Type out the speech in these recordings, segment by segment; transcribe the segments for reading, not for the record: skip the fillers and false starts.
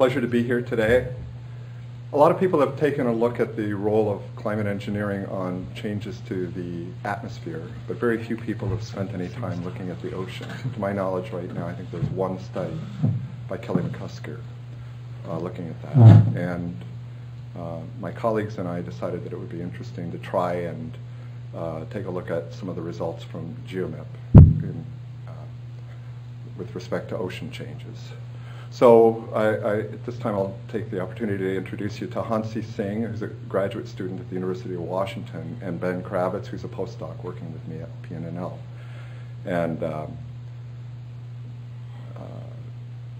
pleasure to be here today. A lot of people have taken a look at the role of climate engineering on changes to the atmosphere, but very few people have spent any time looking at the ocean. To my knowledge right now, I think there's one study by Kelly McCusker looking at that. And my colleagues and I decided that it would be interesting to try and take a look at some of the results from GeoMIP with respect to ocean changes. So at this time, I'll take the opportunity to introduce you to Hansi Singh, who's a graduate student at the University of Washington, and Ben Kravitz, who's a postdoc working with me at PNNL. And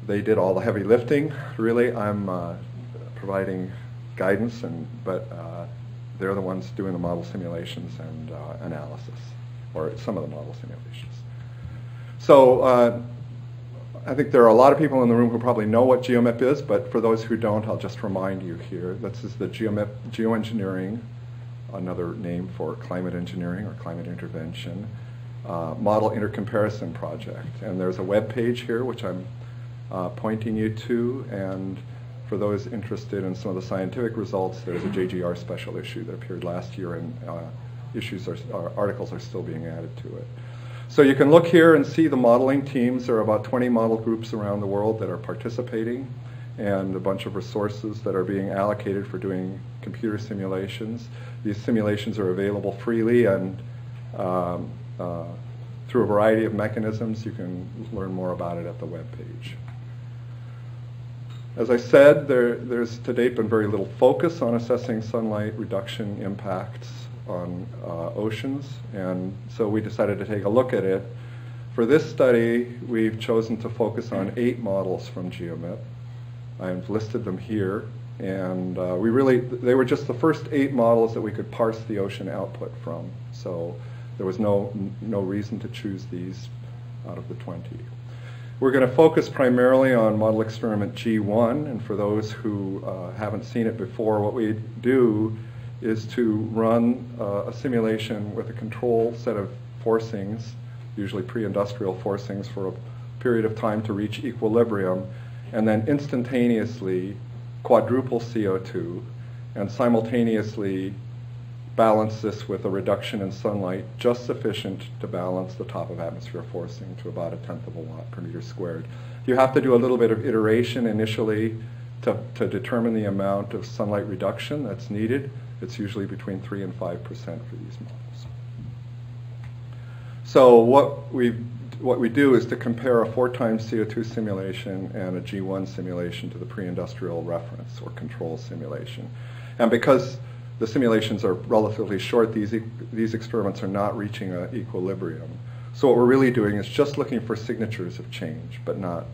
they did all the heavy lifting, really. I'm providing guidance, but they're the ones doing the model simulations and analysis, or some of the model simulations. So I think there are a lot of people in the room who probably know what GeoMIP is, but for those who don't, I'll just remind you here. This is the GeoMIP, geoengineering, another name for climate engineering or climate intervention, model intercomparison project. And there's a web page here which I'm pointing you to, and for those interested in some of the scientific results, there's a JGR special issue that appeared last year, and articles are still being added to it. So you can look here and see the modeling teams. There are about 20 model groups around the world that are participating, and a bunch of resources that are being allocated for doing computer simulations. These simulations are available freely and through a variety of mechanisms. You can learn more about it at the web page. As I said, there's to date been very little focus on assessing sunlight reduction impacts on oceans, and so we decided to take a look at it. For this study, we've chosen to focus on 8 models from GeoMIP. I've listed them here, and they were just the first 8 models that we could parse the ocean output from, so there was no reason to choose these out of the 20. We're going to focus primarily on model experiment G1, and for those who haven't seen it before, what we do is to run a simulation with a control set of forcings, usually pre-industrial forcings, for a period of time to reach equilibrium, and then instantaneously quadruple CO2 and simultaneously balance this with a reduction in sunlight just sufficient to balance the top of atmosphere forcing to about 1/10 of a watt per meter squared. You have to do a little bit of iteration initially to determine the amount of sunlight reduction that's needed. It's usually between 3 and 5% for these models. So what we do is to compare a 4x CO2 simulation and a G1 simulation to the pre-industrial reference or control simulation. And because the simulations are relatively short, these experiments are not reaching an equilibrium. So what we're really doing is just looking for signatures of change, but not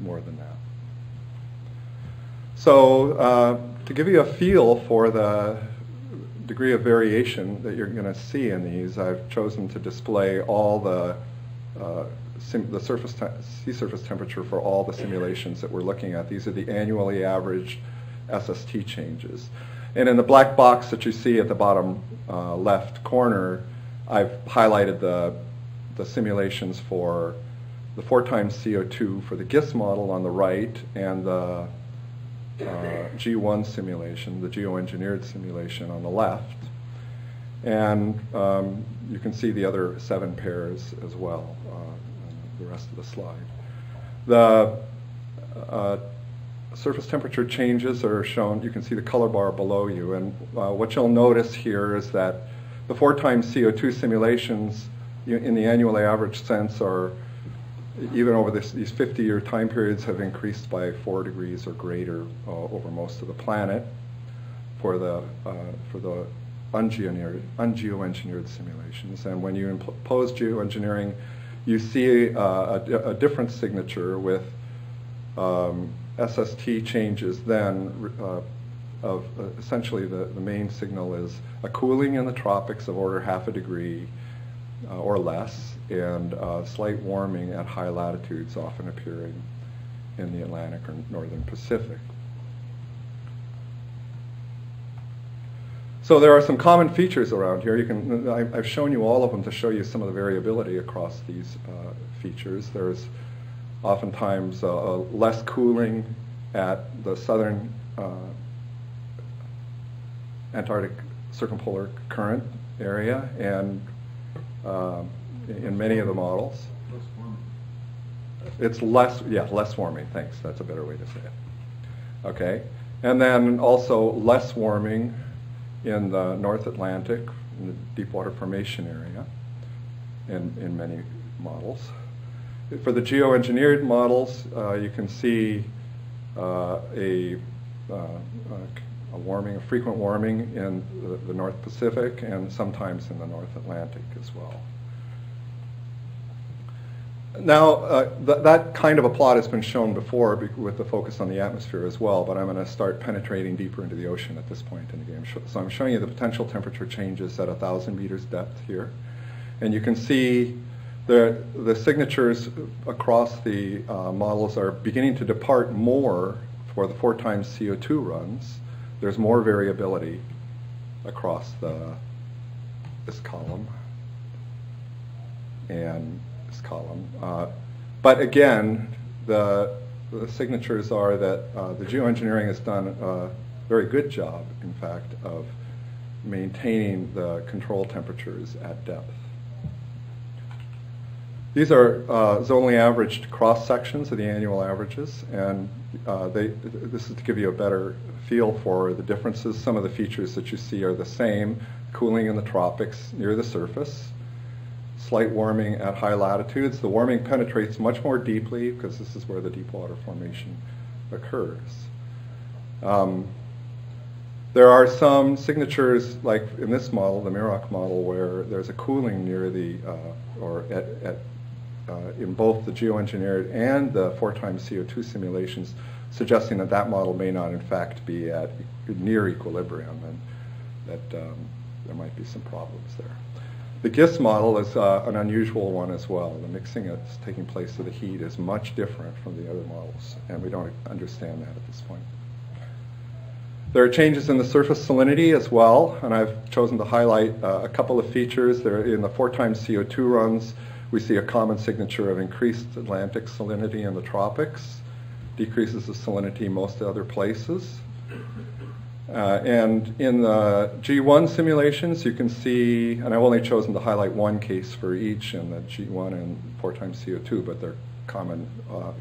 more than that. So to give you a feel for the degree of variation that you're going to see in these, I've chosen to display all the sea surface temperature for all the simulations that we're looking at. These are the annually averaged SST changes. And in the black box that you see at the bottom left corner, I've highlighted the simulations for the 4x CO2 for the GISS model on the right, and the G1 simulation, the geoengineered simulation, on the left. And you can see the other 7 pairs as well on the rest of the slide. The surface temperature changes are shown. You can see the color bar below you. And what you'll notice here is that the 4x CO2 simulations in the annually averaged sense are, even over these 50-year time periods, have increased by 4 degrees or greater over most of the planet for the ungeoengineered simulations. And when you impose geoengineering, you see a different signature with SST changes then of essentially the main signal is a cooling in the tropics of order 0.5 degree or less, and slight warming at high latitudes, often appearing in the Atlantic or northern Pacific. So there are some common features around here. I've shown you all of them to show you some of the variability across these features. There's oftentimes less cooling at the southern Antarctic circumpolar current area and in many of the models. Less warming. It's less, yeah, less warming, thanks. That's a better way to say it. Okay, and then also less warming in the North Atlantic, in the deep water formation area, in many models. For the geoengineered models, you can see a warming, a frequent warming in the North Pacific and sometimes in the North Atlantic as well. Now, that kind of a plot has been shown before with the focus on the atmosphere as well, but I'm going to start penetrating deeper into the ocean at this point in the game. So I'm showing you the potential temperature changes at 1,000 meters depth here. And you can see the signatures across the models are beginning to depart more for the 4 times CO2 runs. There's more variability across this column and this column. But again, the signatures are that the geoengineering has done a very good job, in fact, of maintaining the control temperatures at depth. These are zonally averaged cross-sections of the annual averages, and this is to give you a better feel for the differences. Some of the features that you see are the same: cooling in the tropics near the surface, slight warming at high latitudes. The warming penetrates much more deeply because this is where the deep water formation occurs. There are some signatures, like in this model, the MIROC model, where there's a cooling near the, in both the geoengineered and the 4 times CO2 simulations, suggesting that that model may not in fact be at near equilibrium and that there might be some problems there. The GISS model is an unusual one as well. The mixing that's taking place of the heat is much different from the other models, and we don't understand that at this point. There are changes in the surface salinity as well, and I've chosen to highlight a couple of features. There, in the 4 times CO2 runs, we see a common signature of increased Atlantic salinity in the tropics, decreases of salinity most other places. And in the G1 simulations, you can see, and I've only chosen to highlight one case for each in the G1 and 4 times CO2, but they're common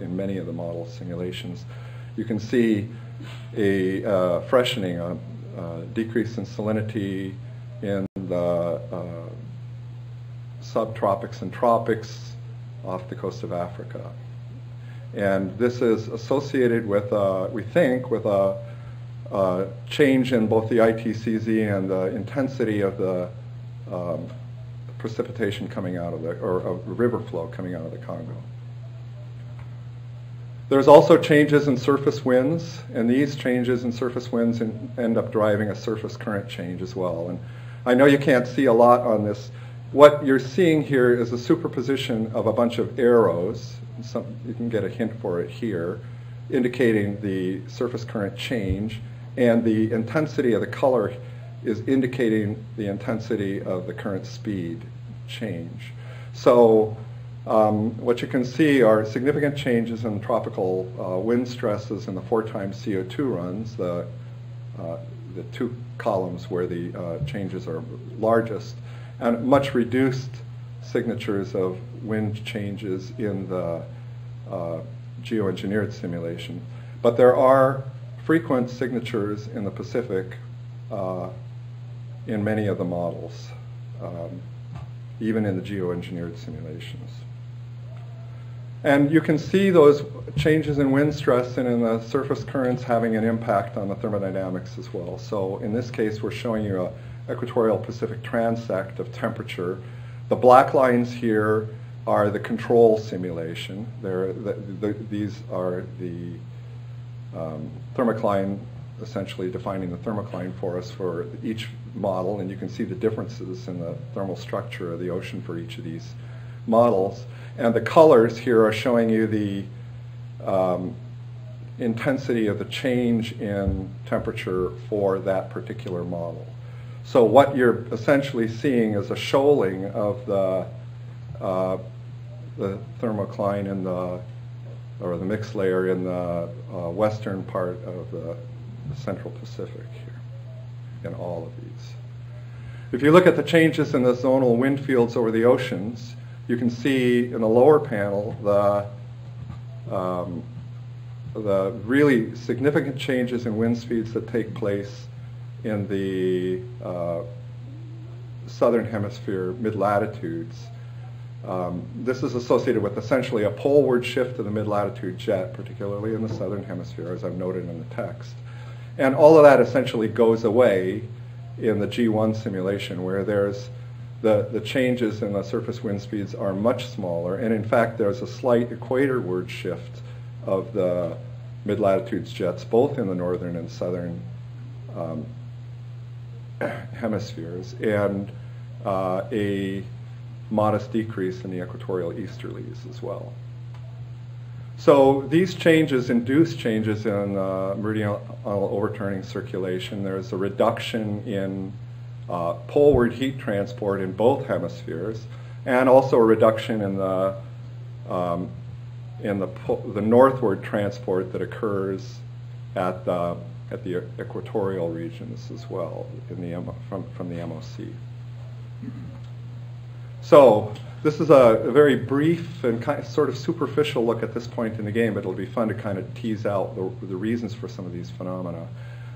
in many of the model simulations. You can see a freshening, a decrease in salinity in the subtropics and tropics off the coast of Africa. And this is associated with, we think, with a change in both the ITCZ and the intensity of the precipitation coming out of the, or of river flow coming out of the Congo. There's also changes in surface winds, and these changes in surface winds end up driving a surface current change as well. And I know you can't see a lot on this. What you're seeing here is a superposition of a bunch of arrows. You can get a hint for it here, indicating the surface current change, and the intensity of the color is indicating the intensity of the current speed change. So what you can see are significant changes in tropical wind stresses in the 4 times CO2 runs, the two columns where the changes are largest, and much reduced signatures of wind changes in the geoengineered simulation. But there are frequent signatures in the Pacific in many of the models, even in the geoengineered simulations. And you can see those changes in wind stress and in the surface currents having an impact on the thermodynamics as well. So in this case, we're showing you an equatorial Pacific transect of temperature. The black lines here are the control simulation. These are the thermocline, essentially defining the thermocline for us for each model, and you can see the differences in the thermal structure of the ocean for each of these models. And the colors here are showing you the intensity of the change in temperature for that particular model. So what you're essentially seeing is a shoaling of the thermocline in the or the mixed layer in the western part of the Central Pacific here, in all of these. If you look at the changes in the zonal wind fields over the oceans, you can see in the lower panel the really significant changes in wind speeds that take place in the southern hemisphere mid-latitudes. This is associated with essentially a poleward shift of the mid-latitude jet, particularly in the southern hemisphere, as I've noted in the text. And all of that essentially goes away in the G1 simulation, where there's the changes in the surface wind speeds are much smaller, and in fact there's a slight equatorward shift of the mid-latitudes jets, both in the northern and southern hemispheres, and a modest decrease in the equatorial easterlies as well. So these changes induce changes in meridional overturning circulation. There's a reduction in poleward heat transport in both hemispheres, and also a reduction in the northward transport that occurs at the equatorial regions as well in the from the MOC. So this is a very brief and kind of sort of superficial look at this point in the game, but it'll be fun to kind of tease out the reasons for some of these phenomena.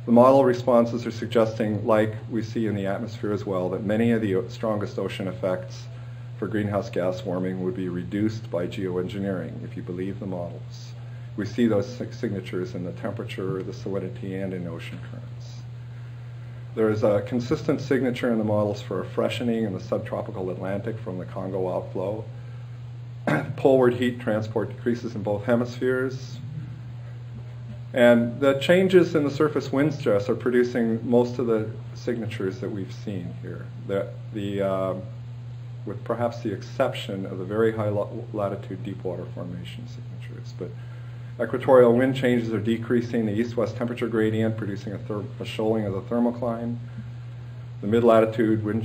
The model responses are suggesting, like we see in the atmosphere as well, that many of the strongest ocean effects for greenhouse gas warming would be reduced by geoengineering, if you believe the models. We see those signatures in the temperature, the salinity, and in ocean currents. There is a consistent signature in the models for a freshening in the subtropical Atlantic from the Congo outflow. Poleward heat transport decreases in both hemispheres. And the changes in the surface wind stress are producing most of the signatures that we've seen here, with perhaps the exception of the very high latitude deep water formation signatures. But equatorial wind changes are decreasing the east-west temperature gradient, producing a shoaling of the thermocline. The mid-latitude wind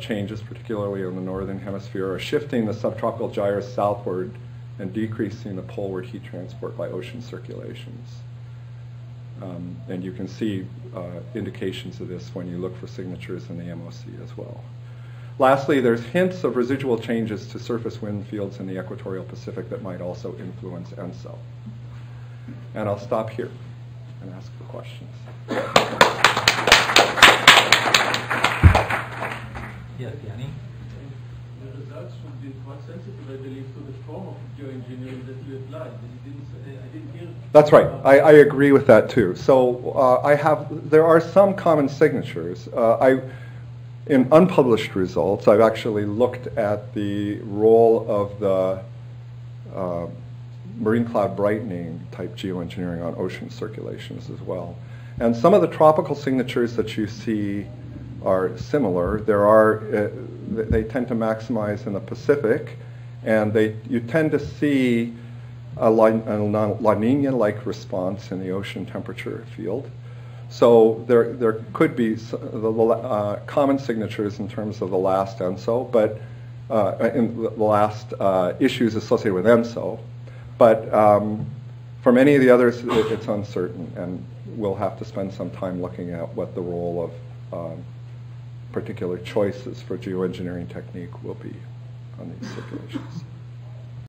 changes, particularly in the northern hemisphere, are shifting the subtropical gyres southward and decreasing the poleward heat transport by ocean circulations. And you can see indications of this when you look for signatures in the MOC as well. Lastly, there's hints of residual changes to surface wind fields in the equatorial Pacific that might also influence ENSO. And I'll stop here and ask for questions. Yeah, Yanni? The results would be quite sensitive, I believe, to the form of geoengineering that you applied. I didn't hear. That's right. I agree with that too. So there are some common signatures. In unpublished results, I've actually looked at the role of the marine cloud brightening type geoengineering on ocean circulations as well. And some of the tropical signatures that you see are similar. They tend to maximize in the Pacific, and you tend to see a La Nina-like response in the ocean temperature field. So there could be common signatures in terms of the last ENSO, but in the last issues associated with ENSO. But for many of the others, it's uncertain, and we'll have to spend some time looking at what the role of particular choices for geoengineering technique will be on these situations.